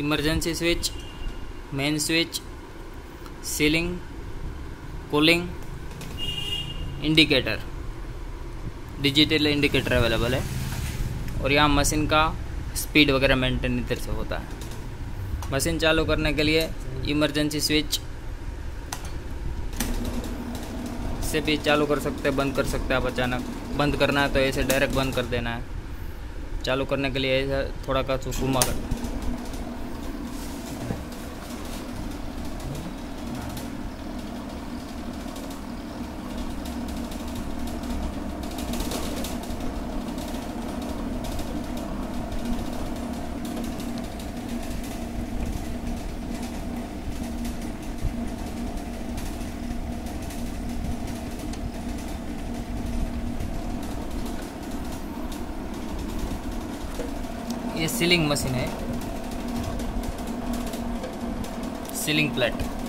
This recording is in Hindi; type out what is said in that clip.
Emergency switch, main switch, sealing, cooling, indicator, digital indicator available है। और यहाँ मशीन का स्पीड वगैरह मेंटेन इधर से होता है। मशीन चालू करने के लिए इमरजेंसी स्विच से भी चालू कर सकते हैं, बंद कर सकते हैं आप। अचानक बंद करना है तो ऐसे डायरेक्ट बंद कर देना है। चालू करने के लिए ऐसा थोड़ा का घुमा करना है। ये सीलिंग मशीन है, सीलिंग प्लेट।